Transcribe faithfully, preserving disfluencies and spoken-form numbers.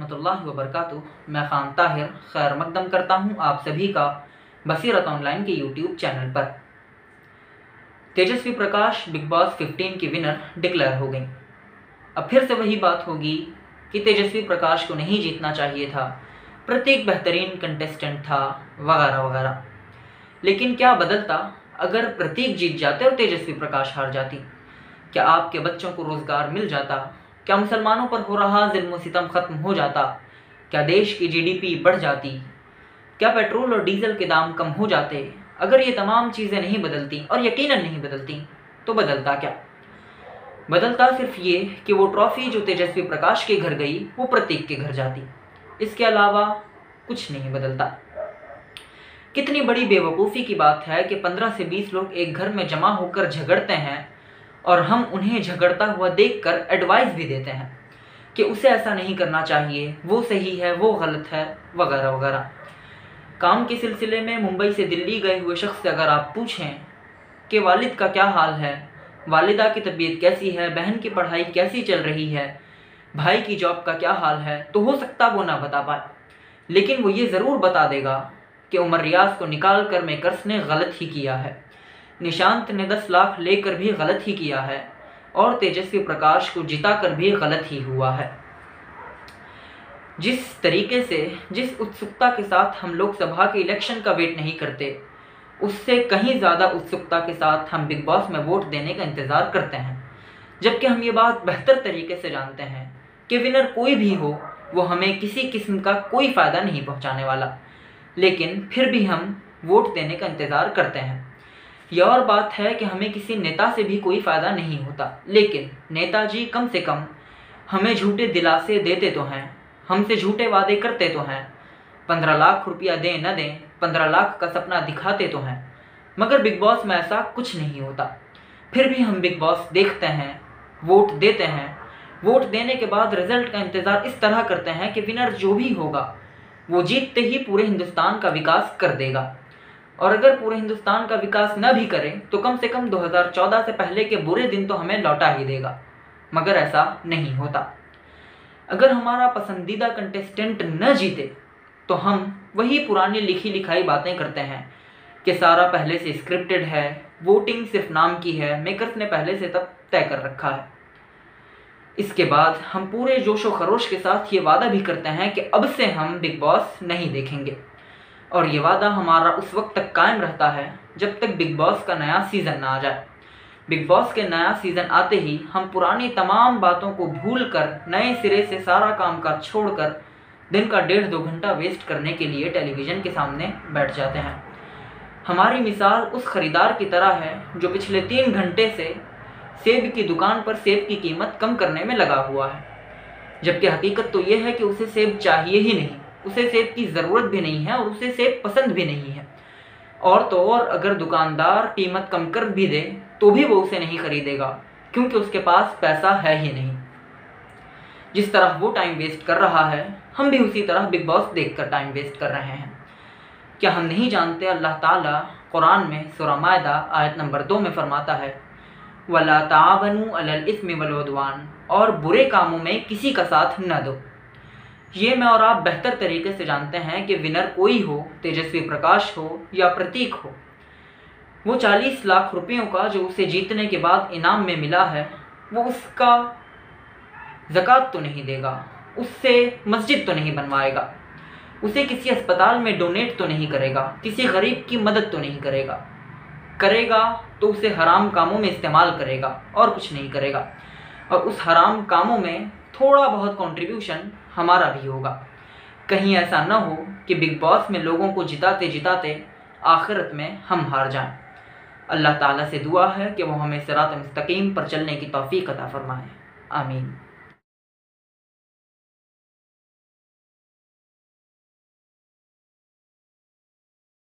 रहमतुल्लाहि व बरकातुहू। मैं खान ताहिर खैर मकदम करता हूँ आप सभी का बसीरत ऑनलाइन के यूट्यूब चैनल पर। Tejasswi Prakash big boss fifteen की विनर डिक्लेयर हो गई। अब फिर से वही बात होगी कि तेजस्वी प्रकाश को नहीं जीतना चाहिए था, प्रतीक बेहतरीन कंटेस्टेंट था वगैरह वगैरह। लेकिन क्या बदलता अगर प्रतीक जीत जाते और तेजस्वी प्रकाश हार जाती? क्या आपके बच्चों को रोज़गार मिल जाता? क्या मुसलमानों पर हो रहा जुल्म सितम ख़त्म हो जाता? क्या देश की जीडीपी बढ़ जाती? क्या पेट्रोल और डीजल के दाम कम हो जाते? अगर ये तमाम चीज़ें नहीं बदलती, और यकीनन नहीं बदलती, तो बदलता क्या? बदलता सिर्फ ये कि वो ट्रॉफ़ी जो तेजस्वी प्रकाश के घर गई वो प्रतीक के घर जाती। इसके अलावा कुछ नहीं बदलता। कितनी बड़ी बेवकूफ़ी की बात है कि पंद्रह से बीस लोग एक घर में जमा होकर झगड़ते हैं और हम उन्हें झगड़ता हुआ देखकर एडवाइस भी देते हैं कि उसे ऐसा नहीं करना चाहिए, वो सही है, वो गलत है वगैरह वगैरह। काम के सिलसिले में मुंबई से दिल्ली गए हुए शख्स से अगर आप पूछें कि वालिद का क्या हाल है, वालिदा की तबीयत कैसी है, बहन की पढ़ाई कैसी चल रही है, भाई की जॉब का क्या हाल है, तो हो सकता वो ना बता पाए, लेकिन वो ये ज़रूर बता देगा कि उमर रियाज को निकाल कर मेकर्स ने गलत ही किया है, निशांत ने दस लाख लेकर भी गलत ही किया है, और तेजस्वी प्रकाश को जिता कर भी गलत ही हुआ है। जिस तरीके से, जिस उत्सुकता के साथ हम लोकसभा के इलेक्शन का वेट नहीं करते, उससे कहीं ज़्यादा उत्सुकता के साथ हम बिग बॉस में वोट देने का इंतज़ार करते हैं, जबकि हम ये बात बेहतर तरीके से जानते हैं कि विनर कोई भी हो वो हमें किसी किस्म का कोई फ़ायदा नहीं पहुँचाने वाला, लेकिन फिर भी हम वोट देने का इंतज़ार करते हैं। यह और बात है कि हमें किसी नेता से भी कोई फ़ायदा नहीं होता, लेकिन नेताजी कम से कम हमें झूठे दिलासे देते तो हैं, हमसे झूठे वादे करते तो हैं, पंद्रह लाख रुपया दें न दें पंद्रह लाख का सपना दिखाते तो हैं, मगर बिग बॉस में ऐसा कुछ नहीं होता। फिर भी हम बिग बॉस देखते हैं, वोट देते हैं, वोट देने के बाद रिज़ल्ट का इंतज़ार इस तरह करते हैं कि विनर जो भी होगा वो जीतते ही पूरे हिंदुस्तान का विकास कर देगा, और अगर पूरे हिंदुस्तान का विकास न भी करे तो कम से कम दो हज़ार चौदह से पहले के बुरे दिन तो हमें लौटा ही देगा, मगर ऐसा नहीं होता। अगर हमारा पसंदीदा कंटेस्टेंट न जीते तो हम वही पुरानी लिखी लिखाई बातें करते हैं कि सारा पहले से स्क्रिप्टेड है, वोटिंग सिर्फ नाम की है, मेकर्स ने पहले से तब तय कर रखा है। इसके बाद हम पूरे जोश व खरोश के साथ ये वादा भी करते हैं कि अब से हम बिग बॉस नहीं देखेंगे, और ये वादा हमारा उस वक्त तक कायम रहता है जब तक बिग बॉस का नया सीज़न ना आ जाए। बिग बॉस के नया सीज़न आते ही हम पुरानी तमाम बातों को भूलकर नए सिरे से सारा काम काज छोड़कर दिन का डेढ़ दो घंटा वेस्ट करने के लिए टेलीविज़न के सामने बैठ जाते हैं। हमारी मिसाल उस ख़रीदार की तरह है जो पिछले तीन घंटे से सेब की दुकान पर सेब की कीमत कम करने में लगा हुआ है, जबकि हकीकत तो यह है कि उसे सेब चाहिए ही नहीं, उसे सेब की ज़रूरत भी नहीं है और उसे सेब पसंद भी नहीं है, और तो और अगर दुकानदार कीमत कम कर भी दे तो भी वो उसे नहीं खरीदेगा क्योंकि उसके पास पैसा है ही नहीं। जिस तरह वो टाइम वेस्ट कर रहा है, हम भी उसी तरह बिग बॉस देखकर टाइम वेस्ट कर रहे हैं। क्या हम नहीं जानते अल्लाह ताला कुरान में सूरह माईदा आयत नंबर दो में फरमाता है वला तावनु अलल इस्म वल उदवान, और बुरे कामों में किसी का साथ न दो। ये मैं और आप बेहतर तरीके से जानते हैं कि विनर कोई हो, तेजस्वी प्रकाश हो या प्रतीक हो, वो चालीस लाख रुपयों का जो उसे जीतने के बाद इनाम में मिला है वो उसका ज़कात तो नहीं देगा, उससे मस्जिद तो नहीं बनवाएगा, उसे किसी अस्पताल में डोनेट तो नहीं करेगा, किसी गरीब की मदद तो नहीं करेगा, करेगा तो उसे हराम कामों में इस्तेमाल करेगा और कुछ नहीं करेगा, और उस हराम कामों में थोड़ा बहुत कंट्रीब्यूशन हमारा भी होगा। कहीं ऐसा ना हो कि बिग बॉस में लोगों को जिताते जिताते आखिरत में हम हार जाएं। अल्लाह ताला से दुआ है कि वो हमें सिरात-उल-मुस्तकीम पर चलने की तौफीक अता फरमाए। आमीन।